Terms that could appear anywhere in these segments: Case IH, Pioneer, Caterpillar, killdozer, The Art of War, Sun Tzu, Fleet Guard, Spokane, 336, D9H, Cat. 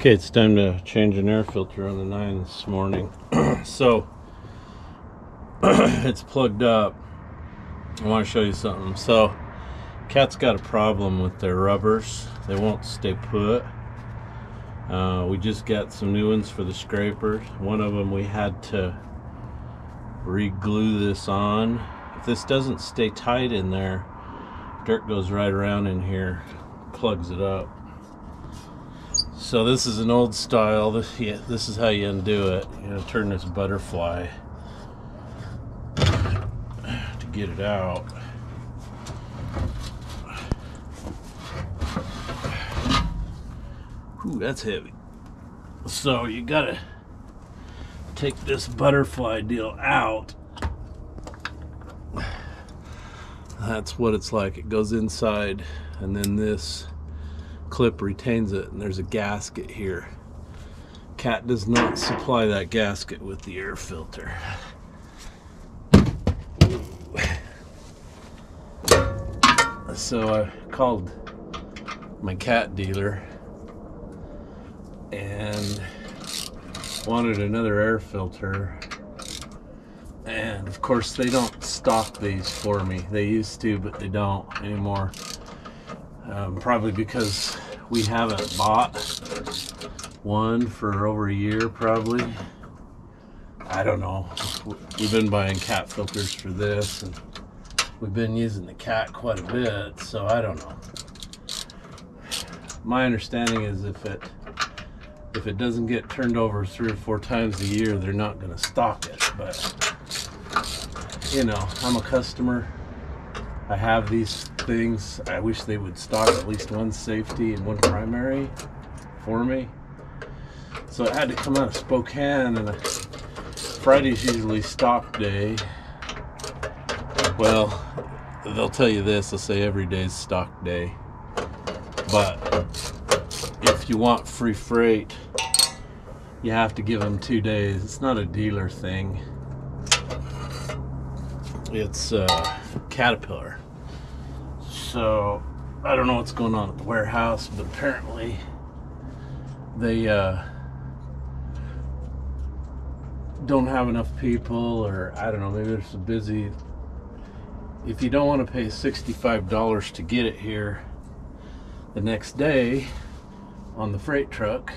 Okay, it's time to change an air filter on the 9 this morning. So it's plugged up. I want to show you something. So Cat's got a problem with their rubbers. They won't stay put. We just got some new ones for the scrapers. One of them we had to re-glue this on. If this doesn't stay tight in there, dirt goes right around in here, plugs it up. So this is an old style. This is how you undo it. You know, turn this butterfly to get it out. Ooh, that's heavy. So you gotta take this butterfly deal out. That's what it's like. It goes inside, and then this clip retains it, and there's a gasket here. Cat does not supply that gasket with the air filter. Ooh. So I called my Cat dealer and wanted another air filter, and of course they don't stock these for me. They used to, but they don't anymore. Probably because we haven't bought one for over a year, probably. I don't know. We've been buying Cat filters for this, and we've been using the Cat quite a bit, so I don't know. My understanding is if it doesn't get turned over 3 or 4 times a year, they're not going to stock it. But you know, I'm a customer. I have these things. I wish they would stock at least one safety and one primary for me. So I had to come out of Spokane, and Friday's usually stock day. Well, they'll tell you this, they'll say every day's stock day, but if you want free freight, you have to give them 2 days. It's not a dealer thing. It's Caterpillar. So I don't know what's going on at the warehouse, but apparently they don't have enough people, or I don't know, maybe they're so busy. If you don't want to pay $65 to get it here the next day on the freight truck,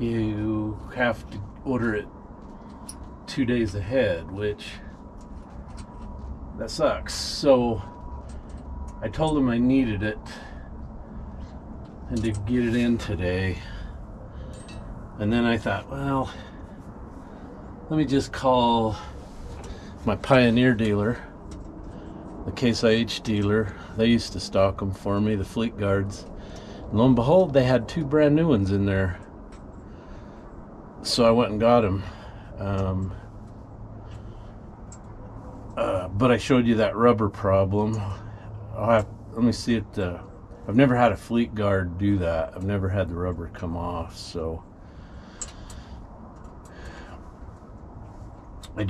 you have to order it 2 days ahead, which that sucks. So I told them I needed it and to get it in today, and then I thought, well, let me just call my Pioneer dealer, the Case IH dealer. They used to stock them for me, the Fleet Guards, and lo and behold, they had 2 brand new ones in there. So I went and got them. But I showed you that rubber problem. Let me see it. I've never had a Fleet Guard do that. I've never had the rubber come off, so I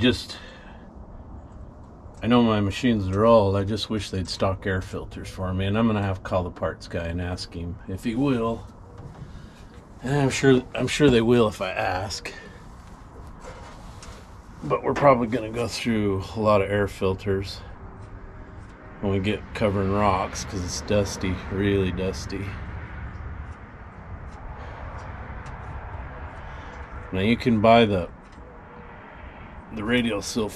know my machines are old. I just wish they'd stock air filters for me, and I'm gonna have to call the parts guy and ask him if he will. And I'm sure they will if I ask. But we're probably going to go through a lot of air filters when we get covering rocks, because it's dusty, really dusty. Now you can buy the radial seal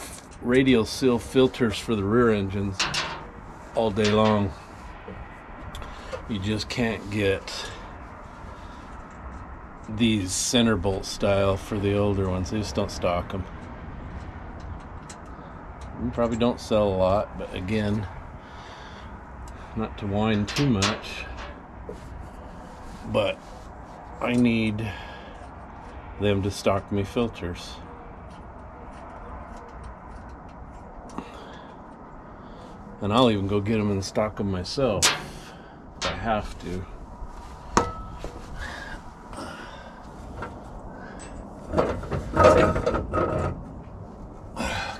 filters for the rear engines all day long. You just can't get these center bolt style for the older ones. They just don't stock them. We probably don't sell a lot, but again, not to whine too much, but I need them to stock me filters. And I'll even go get them and stock them myself if I have to.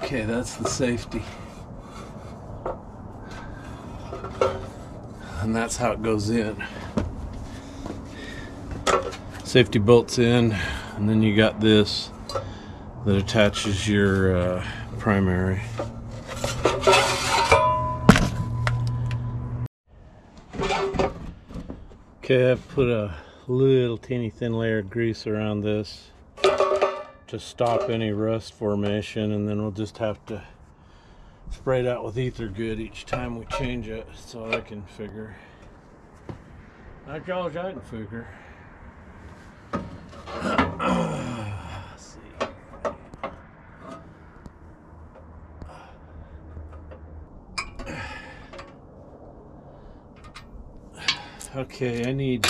Okay, that's the safety, and that's how it goes in. safety belts in, and then you got this that attaches your primary. Okay, I put a little teeny thin layer of grease around this to stop any rust formation, and then we'll just have to spray it out with ether good each time we change it. That's all I can figure. That's all I can figure. Let's see. Okay, I need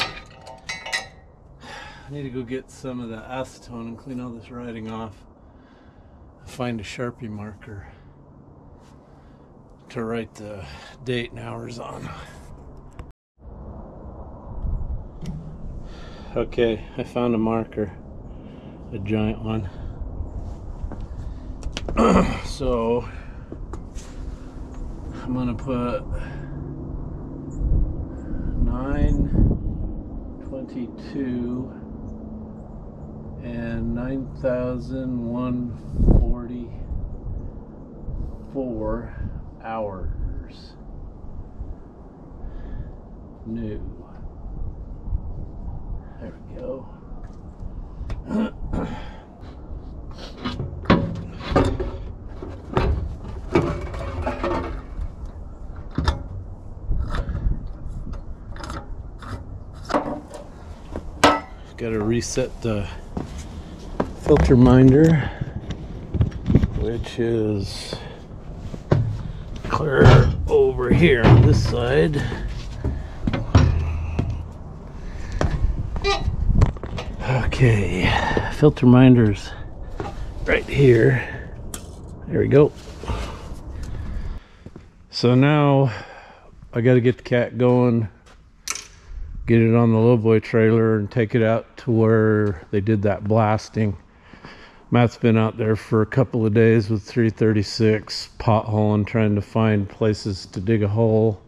to go get some of the acetone and clean all this writing off. Find a Sharpie marker to write the date and hours on. Okay, I found a marker, a giant one. So I'm gonna put 922 and 9,144 hours new. There we go. Got to reset the filter minder, which is clear over here on this side. Okay, filter minders right here. There we go. So now I got to get the Cat going, get it on the lowboy trailer, and take it out to where they did that blasting. Matt's been out there for a couple of days with 336, potholing, trying to find places to dig a hole.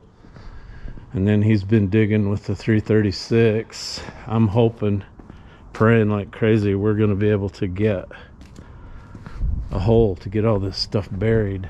And then he's been digging with the 336. I'm hoping, praying like crazy, we're going to be able to get a hole to get all this stuff buried.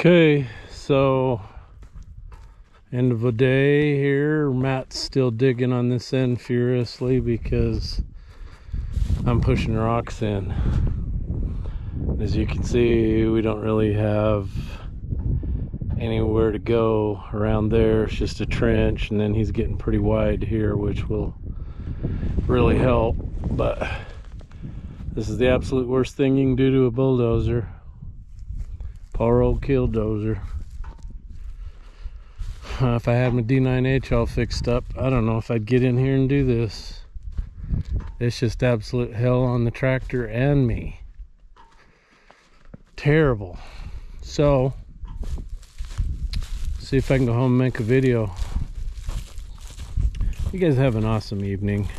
Okay, so end of a day here. Matt's still digging on this end furiously because I'm pushing rocks in. As you can see, we don't really have anywhere to go around there. It's just a trench, and then he's getting pretty wide here, which will really help. But this is the absolute worst thing you can do to a bulldozer. Poor old killdozer. If I had my D9H all fixed up, I don't know if I'd get in here and do this. It's just absolute hell on the tractor and me. Terrible. So, see if I can go home and make a video. You guys have an awesome evening.